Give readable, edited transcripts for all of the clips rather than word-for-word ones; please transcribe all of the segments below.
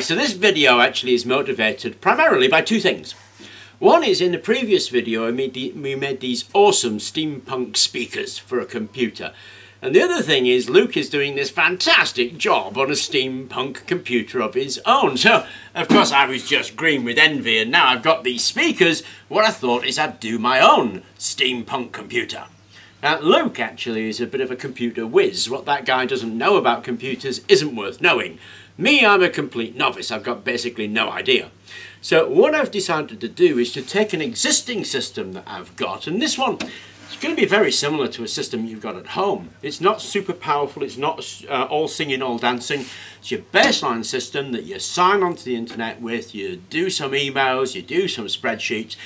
So this video actually is motivated primarily by two things. One is, in the previous video we made these awesome steampunk speakers for a computer. And the other thing is, Luke is doing this fantastic job on a steampunk computer of his own. So, of course, I was just green with envy, and now I've got these speakers. What I thought is I'd do my own steampunk computer. Now, Luke actually is a bit of a computer whiz. What that guy doesn't know about computers isn't worth knowing. Me, I'm a complete novice. I've got basically no idea. So, what I've decided to do is to take an existing system that I've got, and this one, it's going to be very similar to a system you've got at home. It's not super powerful, it's not all singing, all dancing. It's your baseline system that you sign onto the internet with, you do some emails, you do some spreadsheets.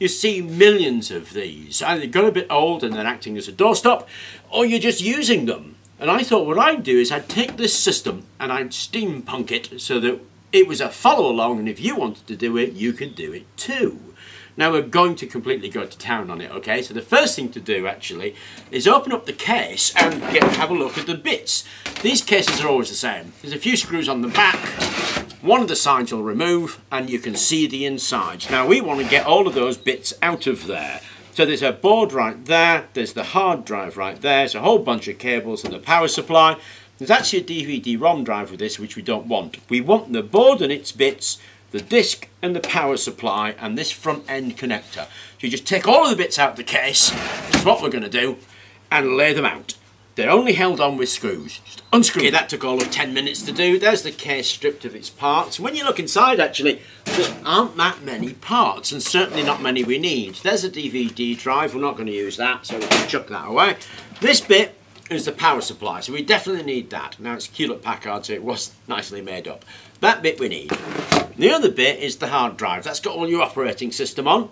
You see millions of these. Either they've got a bit old and they're acting as a doorstop, or you're just using them. And I thought what I'd do is I'd take this system and I'd steampunk it so that it was a follow along, and if you wanted to do it, you could do it too. Now we're going to completely go to town on it, okay? So the first thing to do actually is open up the case and have a look at the bits. These cases are always the same. There's a few screws on the back, one of the sides will remove, and you can see the insides. Now we want to get all of those bits out of there. So there's a board right there, there's the hard drive right there, there's a whole bunch of cables and the power supply. There's actually a DVD-ROM drive with this, which we don't want. We want the board and its bits, the disc and the power supply, and this front end connector. So you just take all of the bits out of the case, that's what we're going to do, and lay them out. They're only held on with screws. Just unscrew it. That took all of 10 minutes to do. There's the case stripped of its parts. When you look inside, actually, there aren't that many parts, and certainly not many we need. There's a DVD drive. We're not going to use that, so we can chuck that away. This bit is the power supply, so we definitely need that. Now, it's Hewlett Packard, so it was nicely made up. That bit we need. The other bit is the hard drive. That's got all your operating system on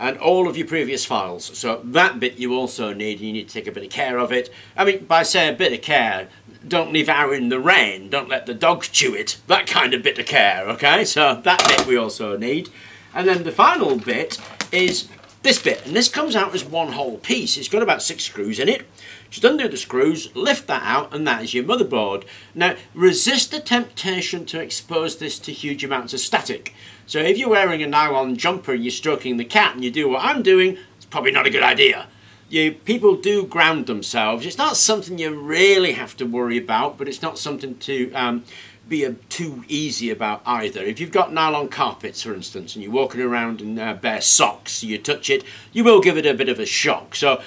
and all of your previous files. So that bit you also need, and you need to take a bit of care of it. I mean, by say a bit of care, don't leave it out in the rain, don't let the dog chew it, that kind of bit of care, okay? So that bit we also need. And then the final bit is this bit, and this comes out as one whole piece. It's got about 6 screws in it. Just undo the screws, lift that out, and that is your motherboard. Now, resist the temptation to expose this to huge amounts of static. So if you're wearing a nylon jumper and you're stroking the cat and you do what I'm doing, it's probably not a good idea. People do ground themselves. It's not something you really have to worry about, but it's not something to be too easy about either. If you've got nylon carpets, for instance, and you're walking around in bare socks, you touch it, you will give it a bit of a shock. So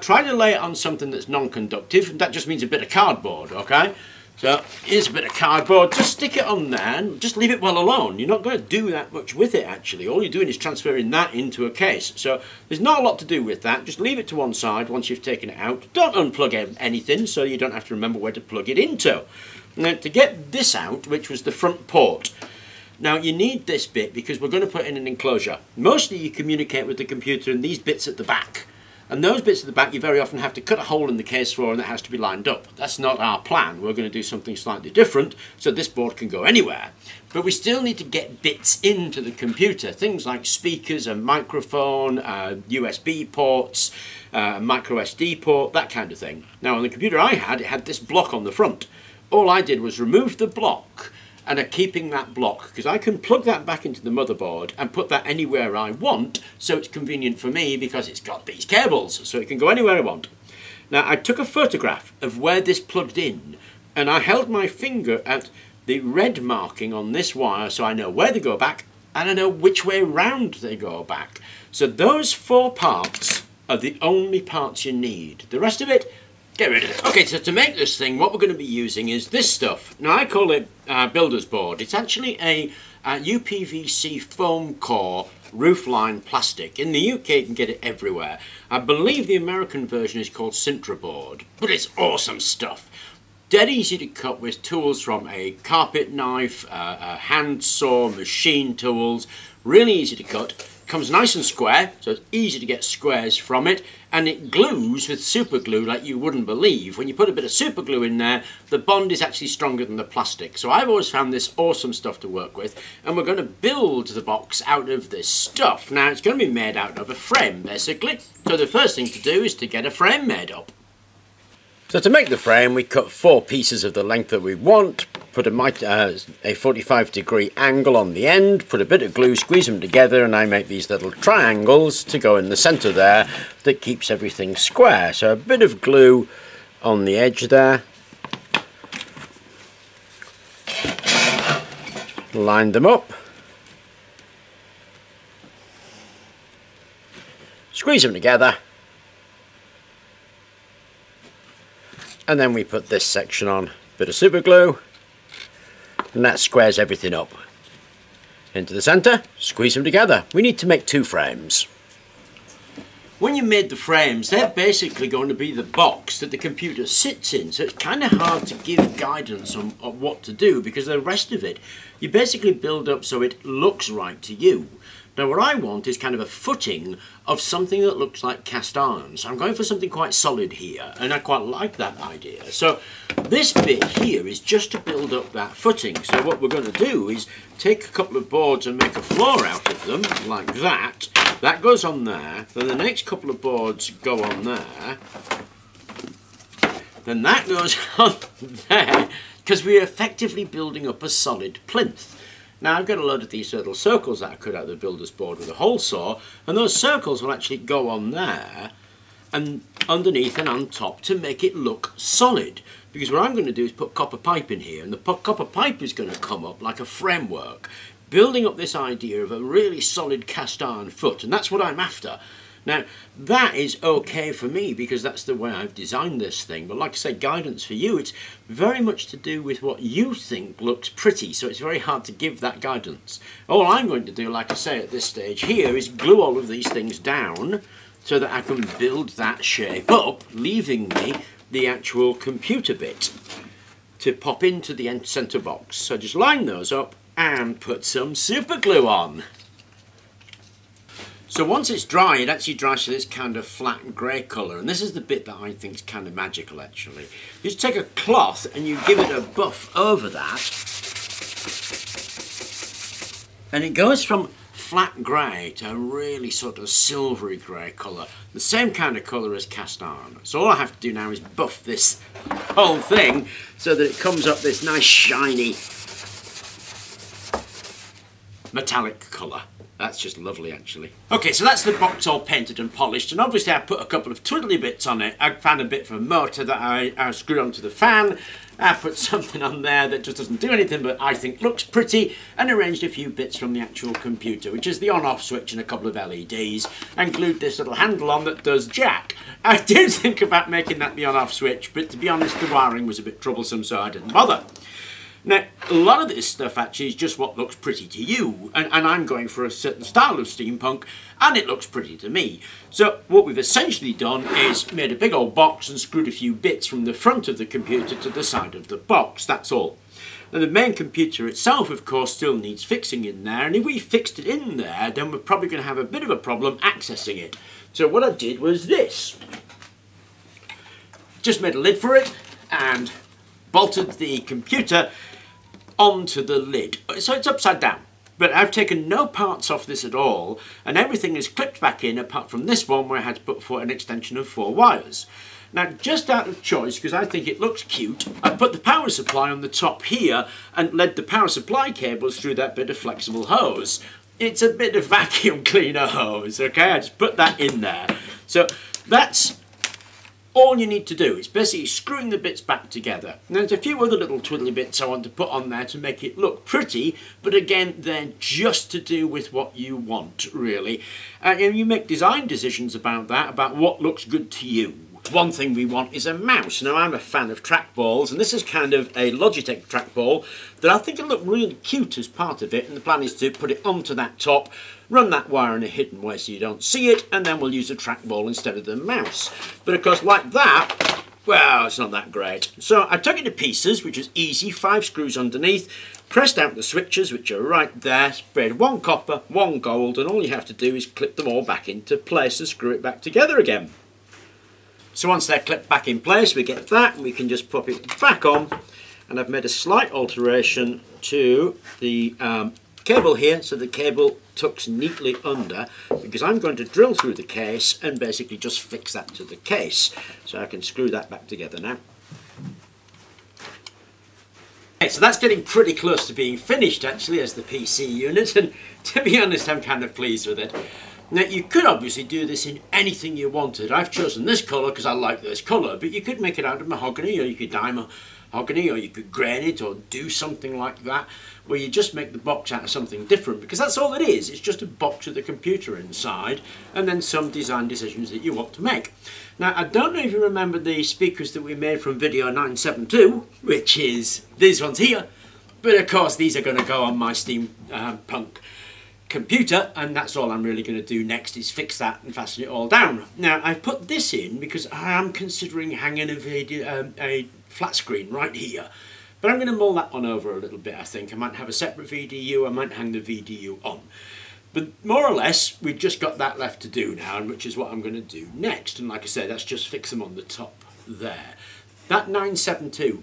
try to lay it on something that's non-conductive, and that just means a bit of cardboard, okay? So here's a bit of cardboard, just stick it on there and just leave it well alone. You're not going to do that much with it actually. All you're doing is transferring that into a case. So there's not a lot to do with that. Just leave it to one side once you've taken it out. Don't unplug anything so you don't have to remember where to plug it into. Now, to get this out, which was the front port. Now you need this bit because we're going to put in an enclosure. Mostly you communicate with the computer in these bits at the back. And those bits at the back you very often have to cut a hole in the case for, and that has to be lined up. That's not our plan. We're going to do something slightly different, so this board can go anywhere. But we still need to get bits into the computer. Things like speakers, a microphone, USB ports, micro SD port, that kind of thing. Now on the computer I had, it had this block on the front. All I did was remove the block, and are keeping that block because I can plug that back into the motherboard and put that anywhere I want, so it's convenient for me because it's got these cables, so it can go anywhere I want. Now I took a photograph of where this plugged in, and I held my finger at the red marking on this wire so I know where they go back and I know which way round they go back. So those 4 parts are the only parts you need. The rest of it, get rid of it. Okay, so to make this thing, what we're going to be using is this stuff. Now I call it builder's board. It's actually a UPVC foam core roofline plastic. In the UK you can get it everywhere. I believe the American version is called Sintra board, but it's awesome stuff. Dead easy to cut with tools from a carpet knife, a hand saw, machine tools. Really easy to cut. Comes nice and square, so it's easy to get squares from it, and it glues with super glue like you wouldn't believe. When you put a bit of super glue in there, the bond is actually stronger than the plastic. So I've always found this awesome stuff to work with, and we're going to build the box out of this stuff. Now it's going to be made out of a frame basically, so the first thing to do is to get a frame made up. So to make the frame we cut 4 pieces of the length that we want, put a 45 degree angle on the end, put a bit of glue, squeeze them together, and I make these little triangles to go in the centre there that keeps everything square. So a bit of glue on the edge there. Line them up. Squeeze them together. And then we put this section on, bit of super glue, and that squares everything up. Into the centre, squeeze them together. We need to make two frames. When you made the frames, they're basically going to be the box that the computer sits in, so it's kind of hard to give guidance on what to do, because the rest of it, you basically build up so it looks right to you. Now what I want is kind of a footing of something that looks like cast iron. So I'm going for something quite solid here, and I quite like that idea. So this bit here is just to build up that footing. So what we're going to do is take a couple of boards and make a floor out of them, like that. That goes on there, then the next couple of boards go on there. Then that goes on there, because we're effectively building up a solid plinth. Now I've got a load of these little circles that I cut out of the builder's board with a hole saw, and those circles will actually go on there and underneath and on top to make it look solid. Because what I'm going to do is put copper pipe in here, and the copper pipe is going to come up like a framework, building up this idea of a really solid cast iron foot, and that's what I'm after. Now that is okay for me because that's the way I've designed this thing, but like I say, guidance for you, it's very much to do with what you think looks pretty, so it's very hard to give that guidance. All I'm going to do, like I say at this stage here, is glue all of these things down so that I can build that shape up, leaving me the actual computer bit to pop into the centre box. So just line those up and put some super glue on. So once it's dry, it actually dries to this kind of flat grey colour, and this is the bit that I think is kind of magical actually. You just take a cloth and you give it a buff over that, and it goes from flat grey to a really sort of silvery grey colour, the same kind of colour as cast iron. So all I have to do now is buff this whole thing so that it comes up this nice shiny metallic colour. That's just lovely actually. Okay, so that's the box all painted and polished, and obviously I put a couple of twiddly bits on it. I found a bit for a motor that I screwed onto the fan. I put something on there that just doesn't do anything but I think looks pretty, and arranged a few bits from the actual computer, which is the on-off switch and a couple of LEDs, and glued this little handle on that does jack. I did think about making that the on-off switch, but to be honest the wiring was a bit troublesome, so I didn't bother. Now, a lot of this stuff actually is just what looks pretty to you, and I'm going for a certain style of steampunk, and it looks pretty to me. So what we've essentially done is made a big old box and screwed a few bits from the front of the computer to the side of the box, that's all. Now the main computer itself, of course, still needs fixing in there, and if we fixed it in there, then we're probably going to have a bit of a problem accessing it. So what I did was this. Just made a lid for it, and bolted the computer onto the lid. So it's upside down. But I've taken no parts off this at all, and everything is clipped back in apart from this one where I had to put for an extension of 4 wires. Now just out of choice, because I think it looks cute, I've put the power supply on the top here and led the power supply cables through that bit of flexible hose. It's a bit of vacuum cleaner hose, okay? I just put that in there. So that's all you need to do. Is basically screwing the bits back together. Now there's a few other little twiddly bits I want to put on there to make it look pretty, but again they're just to do with what you want really, and you make design decisions about that, about what looks good to you. One thing we want is a mouse. Now I'm a fan of trackballs, and this is kind of a Logitech trackball that I think will look really cute as part of it, and the plan is to put it onto that top, run that wire in a hidden way so you don't see it, and then we'll use a trackball instead of the mouse. But of course like that, well, it's not that great. So I took it to pieces, which is easy, 5 screws underneath, pressed out the switches which are right there, spread 1 copper, 1 gold, and all you have to do is clip them all back into place and screw it back together again. So once they're clipped back in place, we get that and we can just pop it back on. And I've made a slight alteration to the cable here, so the cable tucks neatly under, because I'm going to drill through the case and basically just fix that to the case. So I can screw that back together now. Okay, so that's getting pretty close to being finished actually as the PC unit, and to be honest I'm kind of pleased with it. Now you could obviously do this in anything you wanted. I've chosen this colour because I like this colour, but you could make it out of mahogany, or you could dye mahogany, or you could grain it, or do something like that, where you just make the box out of something different, because that's all it is. It's just a box with a computer inside, and then some design decisions that you want to make. Now I don't know if you remember the speakers that we made from Video 972, which is these ones here, but of course these are going to go on my Steampunk computer, and that's all I'm really going to do next is fix that and fasten it all down. Now I've put this in because I am considering hanging a flat screen right here, but I'm going to mull that one over a little bit. I think I might have a separate VDU, I might hang the VDU on, but more or less we've just got that left to do now, and which is what I'm going to do next. And like I said, that's just fix them on the top there. That 972,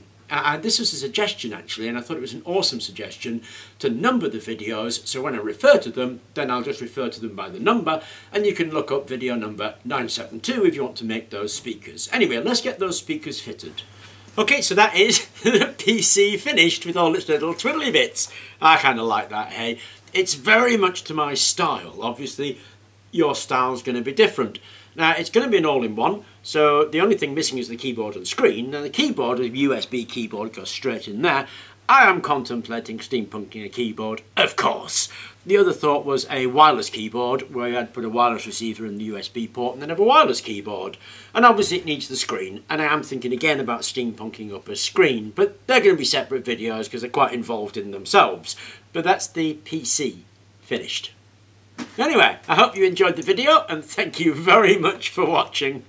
this was a suggestion actually, and I thought it was an awesome suggestion to number the videos, so when I refer to them then I'll just refer to them by the number, and you can look up video number 972 if you want to make those speakers. Anyway, let's get those speakers fitted. Okay, so that is the PC finished with all its little twiddly bits. I kind of like that, hey? It's very much to my style. Obviously your style's going to be different. Now it's going to be an all-in-one, so the only thing missing is the keyboard and screen. Now the keyboard, a USB keyboard, goes straight in there. I am contemplating steampunking a keyboard, of course. The other thought was a wireless keyboard, where I'd put a wireless receiver in the USB port and then have a wireless keyboard. And obviously it needs the screen, and I am thinking again about steampunking up a screen, but they're going to be separate videos because they're quite involved in themselves. But that's the PC finished. Anyway, I hope you enjoyed the video, and thank you very much for watching.